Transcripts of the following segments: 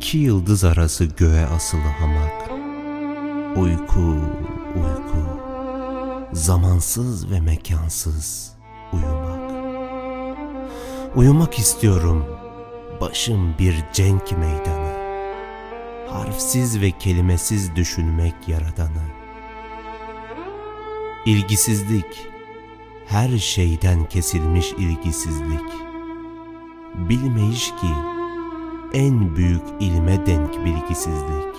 iki yıldız arası göğe asılı hamak. Uyku, uyku, zamansız ve mekansız uyumak. Uyumak istiyorum, başım bir cenk meydanı. Harfsiz ve kelimesiz düşünmek yaradanı. İlgisizlik, her şeyden kesilmiş ilgisizlik. Bilmeyiş ki en büyük ilme denk bilgisizlik.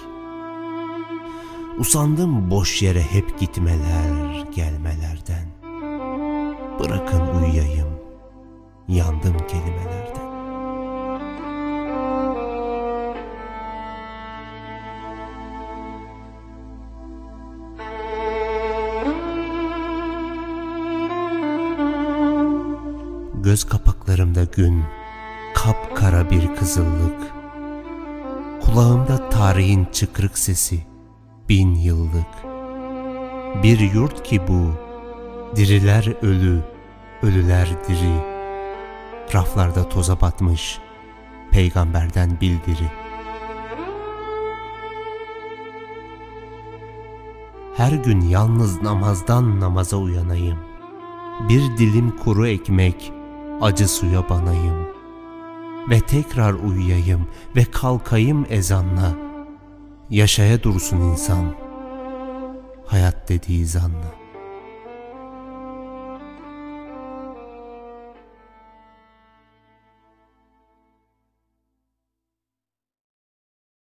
Usandım boş yere hep gitmeler, gelmelerden. Bırakın uyuyayım, yandım kelimelerden. Göz kapaklarımda gün, kapkara bir kızıllık. Kulağımda tarihin çıkrık sesi, bin yıllık. Bir yurt ki bu, diriler ölü, ölüler diri. Raflarda toza batmış, peygamberden bildiri. Her gün yalnız namazdan namaza uyanayım. Bir dilim kuru ekmek, acı suya banayım ve tekrar uyuyayım ve kalkayım ezanla. Yaşaya dursun insan, hayat dediği zanla.